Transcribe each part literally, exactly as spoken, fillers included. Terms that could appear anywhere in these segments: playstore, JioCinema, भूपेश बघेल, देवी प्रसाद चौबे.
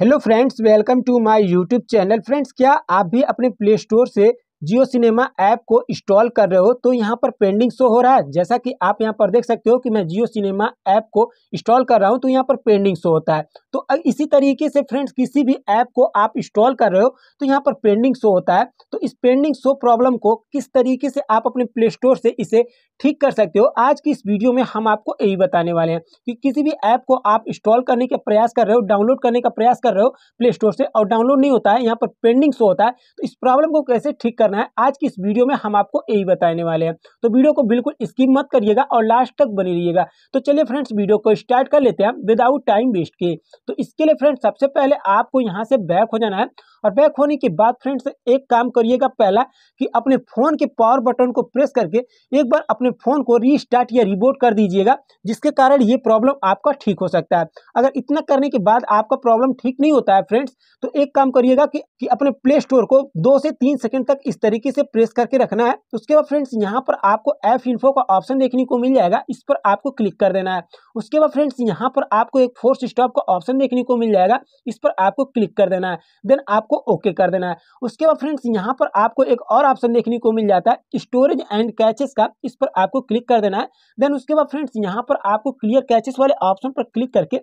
Hello friends, welcome to my YouTube channel. Friends, क्या आप भी अपने प्ले स्टोर से जियो सिनेमा ऐप को इंस्टॉल कर रहे हो तो यहां पर पेंडिंग शो हो रहा है? जैसा कि आप यहां पर देख सकते हो कि मैं जियो सिनेमा ऐप को इंस्टॉल कर रहा हूं तो यहां पर पेंडिंग शो होता है। तो इसी तरीके से फ्रेंड्स, किसी भी ऐप को आप इंस्टॉल कर रहे हो तो यहां पर पेंडिंग शो होता है। तो इस पेंडिंग शो प्रॉब्लम को किस तरीके से आप अपने प्ले स्टोर से इसे ठीक कर सकते हो, आज की इस वीडियो में हम आपको यही बताने वाले हैं कि किसी भी ऐप को आप इंस्टॉल करने का प्रयास कर रहे हो, डाउनलोड करने का प्रयास कर रहे हो प्ले स्टोर से और डाउनलोड नहीं होता है, यहाँ पर पेंडिंग शो होता है। तो इस प्रॉब्लम को कैसे ठीक करना है आज की इस वीडियो में हम आपको यही बताने वाले हैं। तो वीडियो को बिल्कुल स्किप मत करिएगा और लास्ट तक बने रहिएगा। तो चलिए फ्रेंड्स, वीडियो को स्टार्ट कर लेते हैं विदाउट टाइम वेस्ट किए। तो इसके लिए फ्रेंड्स, सबसे पहले आपको यहाँ से बैक हो जाना है और बैक होने के बाद फ्रेंड्स एक काम करिएगा पहला कि अपने फ़ोन के पावर बटन को प्रेस करके एक बार अपने फ़ोन को रीस्टार्ट या रिबूट कर दीजिएगा, जिसके कारण ये प्रॉब्लम आपका ठीक हो सकता है। अगर इतना करने के बाद आपका प्रॉब्लम ठीक नहीं होता है फ्रेंड्स, तो एक काम करिएगा कि, कि अपने प्ले स्टोर को दो से तीन सेकेंड तक इस तरीके से प्रेस करके रखना है। उसके बाद फ्रेंड्स, यहाँ पर आपको ऐप इन्फो का ऑप्शन देखने को मिल जाएगा, इस पर आपको क्लिक कर देना है। उसके बाद फ्रेंड्स, यहाँ पर आपको एक फोर्स स्टॉप का ऑप्शन देखने को मिल जाएगा, इस पर आपको क्लिक कर देना है, देन आप को ओके कर देना है। उसके बाद फ्रेंड्स, यहाँ पर आपको एक और ऑप्शन देखने को मिल जाता है स्टोरेज एंड कैचेस का, इस पर आपको क्लिक कर देना है। देन उसके बाद फ्रेंड्स, यहाँ पर आपको क्लियर कैचेस वाले ऑप्शन पर क्लिक करके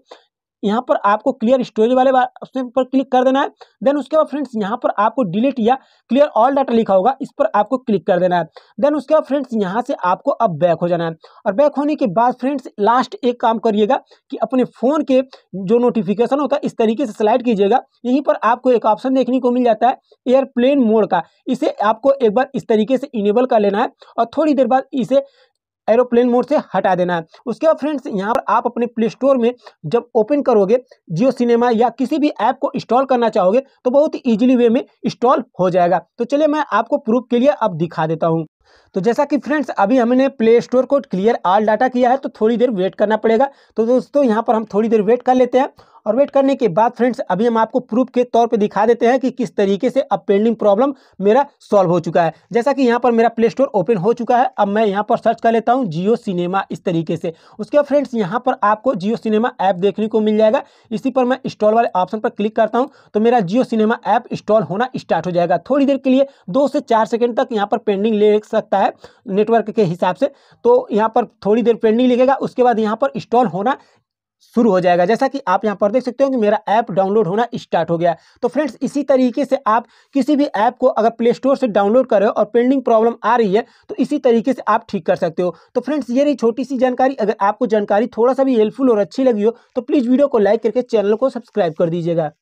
यहाँ पर आपको क्लियर स्टोरेज वाले ऑप्शन पर क्लिक कर देना है। देन उसके बाद फ्रेंड्स, यहाँ पर आपको डिलीट या क्लियर ऑल डाटा लिखा होगा, इस पर आपको क्लिक कर देना है। देन उसके बाद फ्रेंड्स, यहाँ से आपको अब बैक हो जाना है और बैक होने के बाद फ्रेंड्स लास्ट एक काम करिएगा कि अपने फ़ोन के जो नोटिफिकेशन होता है इस तरीके से स्लाइड कीजिएगा। यहीं पर आपको एक ऑप्शन देखने को मिल जाता है एयरप्लेन मोड का, इसे आपको एक बार इस तरीके से इनेबल कर लेना है और थोड़ी देर बाद इसे एरोप्लेन मोड से हटा देना है। उसके बाद फ्रेंड्स, यहाँ पर आप अपने प्ले स्टोर में जब ओपन करोगे जियो सिनेमा या किसी भी ऐप को इंस्टॉल करना चाहोगे तो बहुत ही ईजिली वे में इंस्टॉल हो जाएगा। तो चलिए मैं आपको प्रूफ के लिए अब दिखा देता हूँ। तो जैसा कि फ्रेंड्स, अभी हमने प्ले स्टोर को क्लियर ऑल डाटा किया है तो थोड़ी देर वेट करना पड़ेगा। तो दोस्तों, यहाँ पर हम थोड़ी देर वेट कर लेते हैं और वेट करने के बाद फ्रेंड्स अभी हम आपको प्रूफ के तौर पे दिखा देते हैं कि किस तरीके से अब पेंडिंग प्रॉब्लम मेरा सॉल्व हो चुका है। जैसा कि यहाँ पर मेरा प्ले स्टोर ओपन हो चुका है, अब मैं यहाँ पर सर्च कर लेता हूँ जियो सिनेमा इस तरीके से। उसके बाद फ्रेंड्स, यहाँ पर आपको जियो सिनेमा ऐप देखने को मिल जाएगा, इसी पर मैं इंस्टॉल वाले ऑप्शन पर क्लिक करता हूँ तो मेरा जियो सिनेमा ऐप इंस्टॉल होना स्टार्ट हो जाएगा। थोड़ी देर के लिए दो से चार सेकेंड तक यहाँ पर पेंडिंग ले सकता है नेटवर्क के हिसाब से, तो यहाँ पर थोड़ी देर पेंडिंग लिखेगा। उसके बाद यहाँ पर इंस्टॉल होना शुरू हो जाएगा। जैसा कि आप यहाँ पर देख सकते हो कि मेरा ऐप डाउनलोड होना स्टार्ट हो गया। तो फ्रेंड्स, इसी तरीके से आप किसी भी ऐप को अगर प्ले स्टोर से डाउनलोड कर रहे हो और पेंडिंग प्रॉब्लम आ रही है तो इसी तरीके से आप ठीक कर सकते हो। तो फ्रेंड्स, ये रही छोटी सी जानकारी। अगर आपको जानकारी थोड़ा सा भी हेल्पफुल और अच्छी लगी हो तो प्लीज़ वीडियो को लाइक करके चैनल को सब्सक्राइब कर दीजिएगा।